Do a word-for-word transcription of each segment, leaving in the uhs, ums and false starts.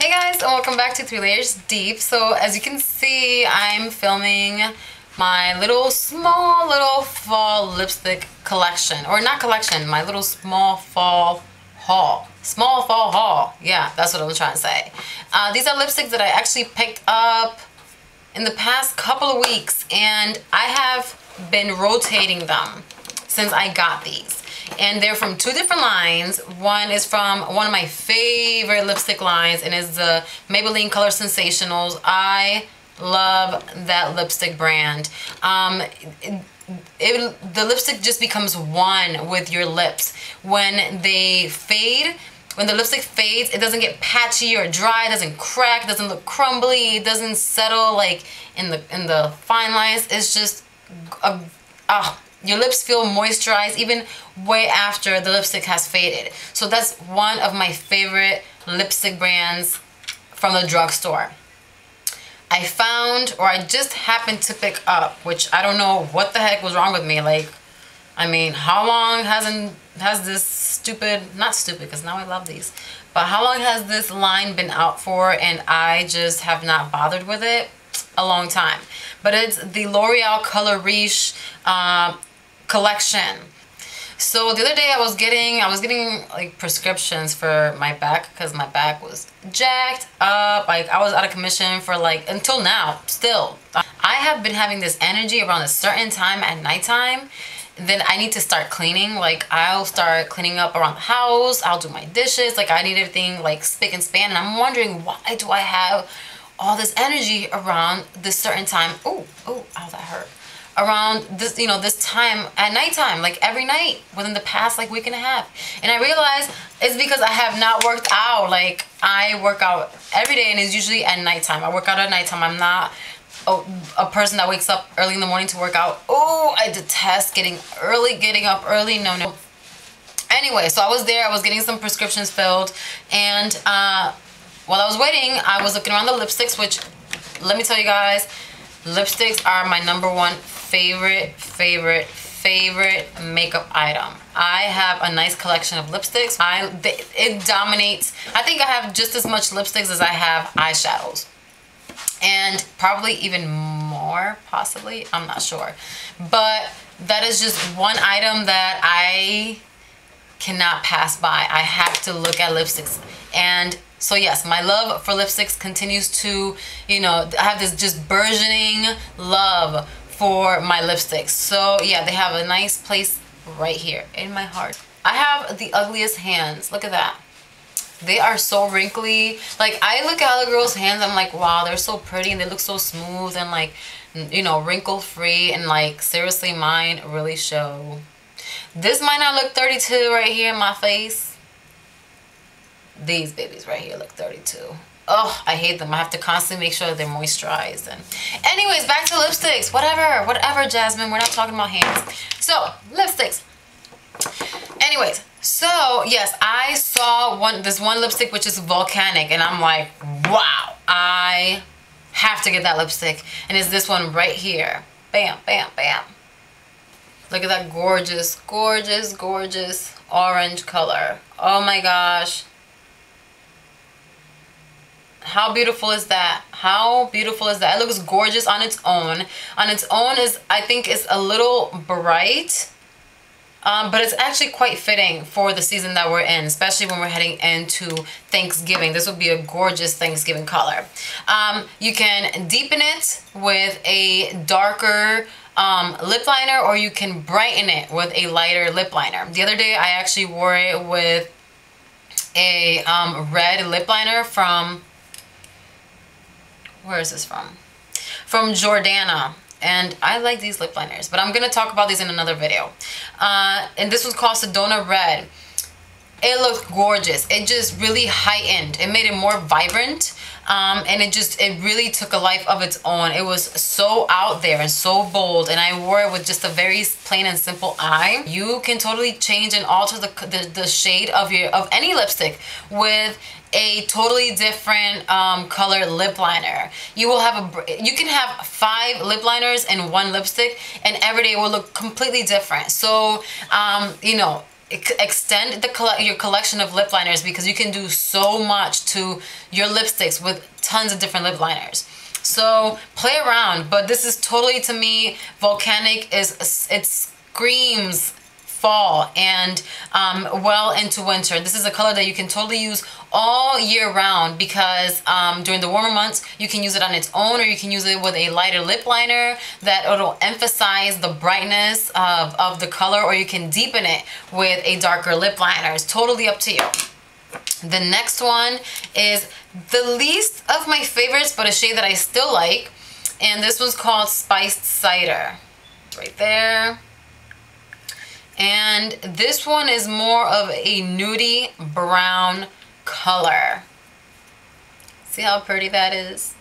Hey guys, and welcome back to three layers deep. So as you can see, I'm filming my little small little fall lipstick collection, or not collection, my little small fall haul. Small fall haul, yeah, that's what I'm trying to say. Uh, these are lipsticks that I actually picked up in the past couple of weeks, and I have been rotating them since I got these. And they're from two different lines. One is from one of my favorite lipstick lines, and is the Maybelline Color Sensationals. I love that lipstick brand. Um, it, it, the lipstick just becomes one with your lips. When they fade, when the lipstick fades, it doesn't get patchy or dry, it doesn't crack, it doesn't look crumbly, it doesn't settle like in the in the fine lines. It's just a, oh, your lips feel moisturized even way after the lipstick has faded. So that's one of my favorite lipstick brands from the drugstore. I found, or I just happened to pick up, which I don't know what the heck was wrong with me. Like, I mean, how long hasn't has this stupid, not stupid because now I love these, but how long has this line been out for, and I just have not bothered with it? A long time. But it's the L'Oreal Color Riche uh, collection. So the other day I was getting I was getting like prescriptions for my back, because my back was jacked up. Like, I was out of commission for like until now. Still, I have been having this energy around a certain time at nighttime. Then I need to start cleaning. Like, I'll start cleaning up around the house. I'll do my dishes. Like, I need everything like spick and span. And I'm wondering, why do I have all this energy around this certain time? Oh, oh, oh, that hurt. Around this, you know, this time at nighttime, like every night within the past like week and a half. And I realized it's because I have not worked out. Like, I work out every day, and it's usually at nighttime. I work out at nighttime. I'm not a, a person that wakes up early in the morning to work out. Oh, I detest getting early, getting up early. No, no. Anyway, so I was there. I was getting some prescriptions filled, and uh, while I was waiting, I was looking around the lipsticks, which, let me tell you guys, lipsticks are my number one favorite, favorite, favorite makeup item. I have a nice collection of lipsticks. I, they, it dominates. I think I have just as much lipsticks as I have eyeshadows, and probably even more, possibly. I'm not sure. But that is just one item that I cannot pass by. I have to look at lipsticks. And so yes, my love for lipsticks continues to, you know, I have this just burgeoning love for my lipsticks. So yeah, they have a nice place right here in my heart. I have the ugliest hands. Look at that. They are so wrinkly. Like, I look at other girls' hands, I'm like, wow, they're so pretty and they look so smooth and, like, you know, wrinkle free. And like, seriously, mine really show. This might not look thirty-two right here in my face. These babies right here look thirty-two. Oh, I hate them. I have to constantly make sure that they're moisturized. And anyways, back to lipsticks. Whatever, whatever, Jasmine. We're not talking about hands. So, lipsticks. Anyways, so yes, I saw one this one lipstick which is volcanic, and I'm like, wow, I have to get that lipstick. And it's this one right here. Bam, bam, bam. Look at that gorgeous, gorgeous, gorgeous orange color. Oh my gosh. How beautiful is that? How beautiful is that? It looks gorgeous on its own. On its own is, I think, it's a little bright, um, but it's actually quite fitting for the season that we're in, especially when we're heading into Thanksgiving. This would be a gorgeous Thanksgiving color. Um, you can deepen it with a darker Um, lip liner, or you can brighten it with a lighter lip liner. The other day I actually wore it with a um, red lip liner from, where is this from? From Jordana. And I like these lip liners, but I'm going to talk about these in another video. Uh, and this was called Sedona Red. It looked gorgeous. It just really heightened. It made it more vibrant. Um, and it just, it really took a life of its own. It was so out there and so bold, and I wore it with just a very plain and simple eye. You can totally change and alter the, the, the shade of your of any lipstick with a totally different um, color lip liner. You will have a, you can have five lip liners and one lipstick, and every day will look completely different. So, um, you know, extend the your collection of lip liners, because you can do so much to your lipsticks with tons of different lip liners. So play around, but this is totally, to me, Volcanic is, it screams fall and um, well into winter. This is a color that you can totally use all year round, because um, during the warmer months you can use it on its own, or you can use it with a lighter lip liner that it'll emphasize the brightness of, of the color, or you can deepen it with a darker lip liner. It's totally up to you. The next one is the least of my favorites, but a shade that I still like, and this one's called Spiced Cider. Right there. And this one is more of a nudie brown color. See how pretty that is?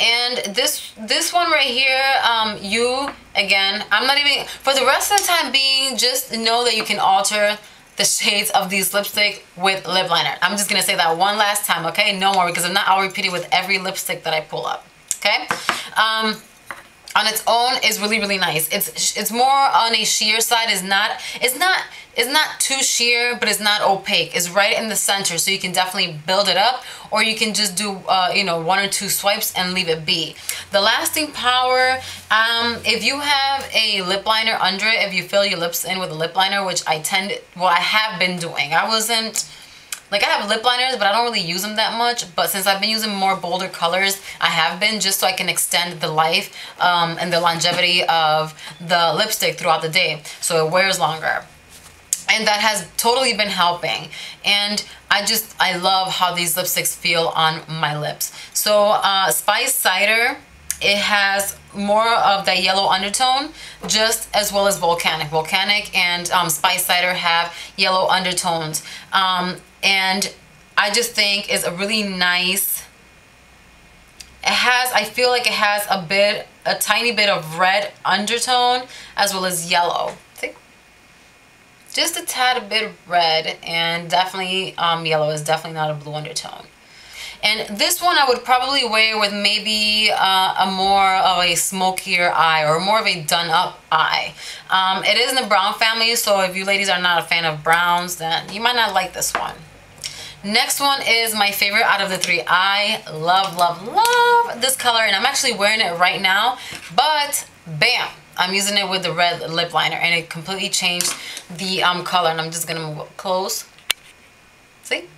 And this this one right here, um, you, again, I'm not even, for the rest of the time being, just know that you can alter the shades of these lipstick with lip liner. I'm just gonna say that one last time, okay? No more, because if not, I'll repeat it with every lipstick that I pull up, okay? Um, on its own is really, really nice. It's it's more on a sheer side. It's not it's not it's not too sheer, but it's not opaque. It's right in the center, so you can definitely build it up, or you can just do uh, you know, one or two swipes and leave it be. The lasting power. Um, if you have a lip liner under it, if you fill your lips in with a lip liner, which I tend, well, I have been doing. I wasn't. Like, I have lip liners, but I don't really use them that much. But since I've been using more bolder colors, I have been, just so I can extend the life um, and the longevity of the lipstick throughout the day, so it wears longer. And that has totally been helping. And I just, I love how these lipsticks feel on my lips. So, uh, Spiced Cider, it has more of that yellow undertone, just as well as Volcanic. Volcanic and um, Spiced Cider have yellow undertones. Um, And I just think it's a really nice, it has, I feel like it has a bit, a tiny bit of red undertone as well as yellow. See? Just a tad bit of red, and definitely um, yellow is definitely not a blue undertone. And this one I would probably wear with maybe uh, a more of a smokier eye, or more of a done up eye. Um, it is in the brown family, so if you ladies are not a fan of browns, then you might not like this one. Next one is my favorite out of the three. I love, love, love this color, and I'm actually wearing it right now, but bam, I'm using it with the red lip liner, and it completely changed the um, color. And I'm just gonna move up close. See?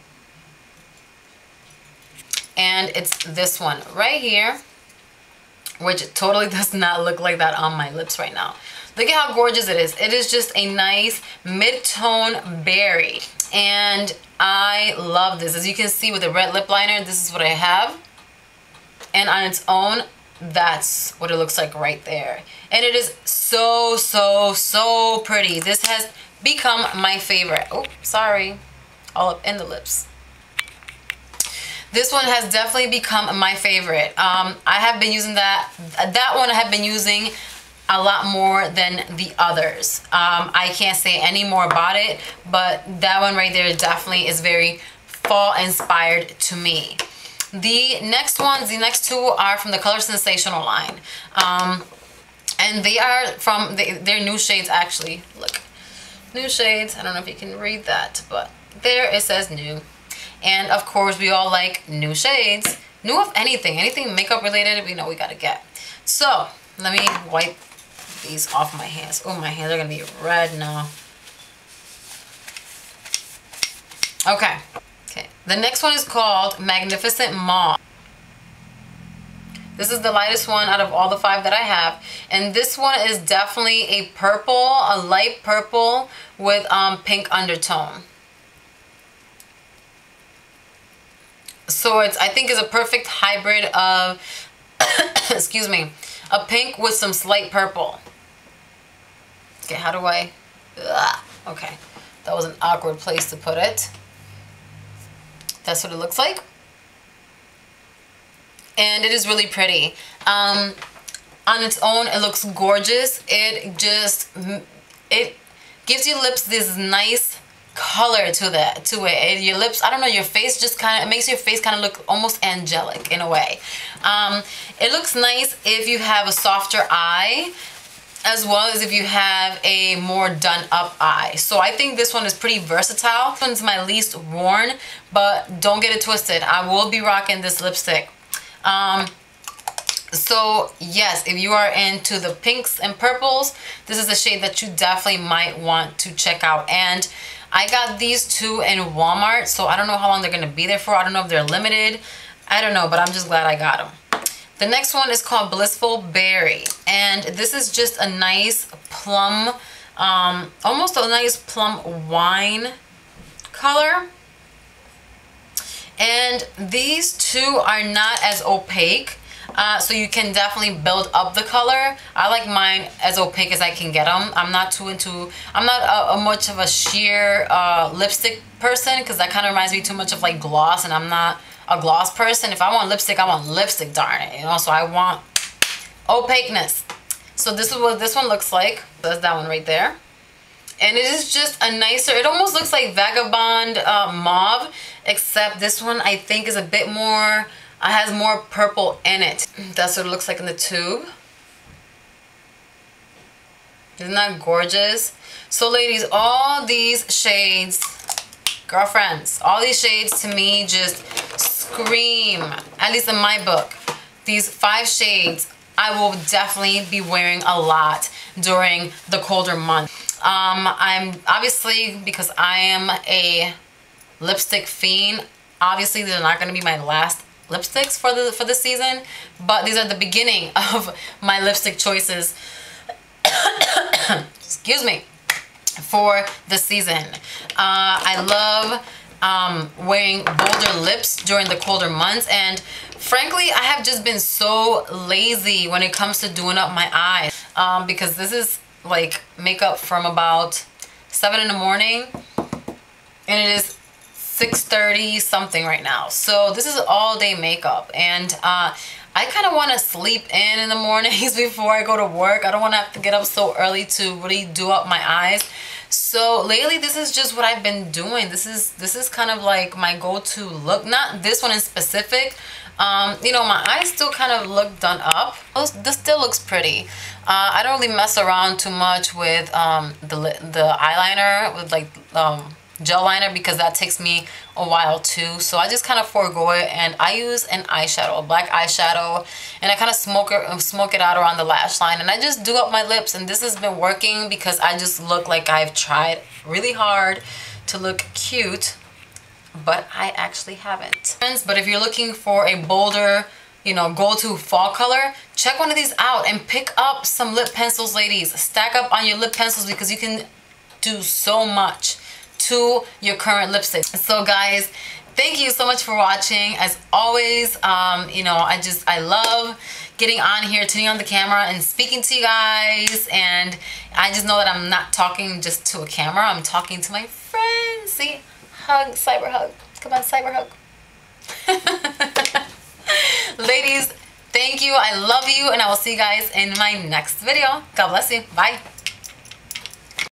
And it's this one right here, which totally does not look like that on my lips right now. Look at how gorgeous it is. It is just a nice mid-tone berry. And I love this. As you can see, with the red lip liner, this is what I have. And on its own, that's what it looks like right there. And it is so, so, so pretty. This has become my favorite. Oh, sorry. All up in the lips. This one has definitely become my favorite. Um, I have been using that. That one I have been using a lot more than the others. Um, I can't say any more about it, but that one right there definitely is very fall inspired to me. The next ones, the next two are from the ColorSensational line. Um, and they are from, the, they're new shades actually. Look, new shades. I don't know if you can read that, but there it says new. And of course, we all like new shades, new of anything, anything makeup related, we know we gotta get. So let me wipe these off my hands. Oh, my hands are gonna be red now. Okay, okay. The next one is called Magnificent Mauve. This is the lightest one out of all the five that I have. And this one is definitely a purple, a light purple with um, pink undertone. So it's, I think, is a perfect hybrid of, excuse me, a pink with some slight purple. Okay, how do I, ugh, okay, that was an awkward place to put it. That's what it looks like. And it is really pretty. Um, on its own, it looks gorgeous. It just, it gives your lips this nice color to that to it. Your lips, I don't know, your face just kind of, it makes your face kind of look almost angelic in a way. Um, it looks nice if you have a softer eye, as well as if you have a more done up eye. So I think this one is pretty versatile. This one's my least worn, but don't get it twisted, I will be rocking this lipstick. Um, so yes, if you are into the pinks and purples, this is a shade that you definitely might want to check out. And I got these two in Walmart, so I don't know how long they're going to be there for. I don't know if they're limited, I don't know, but I'm just glad I got them. The next one is called Blissful Berry, and this is just a nice plum, um almost a nice plum wine color. And these two are not as opaque, uh, so you can definitely build up the color. I like mine as opaque as I can get them. I'm not too into, I'm not a, a much of a sheer uh, lipstick person, because that kind of reminds me too much of like gloss, and I'm not a gloss person. If I want lipstick, I want lipstick, darn it, you know. So I want opaqueness. So this is what this one looks like. That's that one right there. And it is just a nicer, it almost looks like Vagabond uh, Mauve, except this one I think is a bit more, uh, has more purple in it. That's what it looks like in the tube. Isn't that gorgeous? So ladies, all these shades, girlfriends, all these shades to me just scream, at least in my book, these five shades I will definitely be wearing a lot during the colder month. Um, I'm obviously, because I am a lipstick fiend, obviously they're not going to be my last lipsticks for the for the season, but these are the beginning of my lipstick choices excuse me, for the season. uh, I love um, wearing bolder lips during the colder months, and frankly I have just been so lazy when it comes to doing up my eyes, um, because this is like makeup from about seven in the morning and it is six thirty something right now, so this is all day makeup. And uh I kind of want to sleep in in the mornings before I go to work. I don't want to have to get up so early to really do up my eyes. So lately this is just what I've been doing. This is this is kind of like my go-to look, not this one in specific. Um, you know, my eyes still kind of look done up. This still looks pretty. Uh, I don't really mess around too much with um, the, the eyeliner, with like um, gel liner, because that takes me a while too. So I just kind of forego it, and I use an eyeshadow, a black eyeshadow, and I kind of smoke it, smoke it out around the lash line, and I just do up my lips. And this has been working because I just look like I've tried really hard to look cute, but I actually haven't. But if you're looking for a bolder, you know, go-to fall color, check one of these out and pick up some lip pencils, ladies. Stack up on your lip pencils, because you can do so much to your current lipstick. So guys, thank you so much for watching. As always, um, you know, I just, I love getting on here, turning on the camera and speaking to you guys. And I just know that I'm not talking just to a camera, I'm talking to my friends. See? Hug, cyber hug, come on, cyber hug. Ladies, thank you, I love you, and I will see you guys in my next video. God bless you, bye.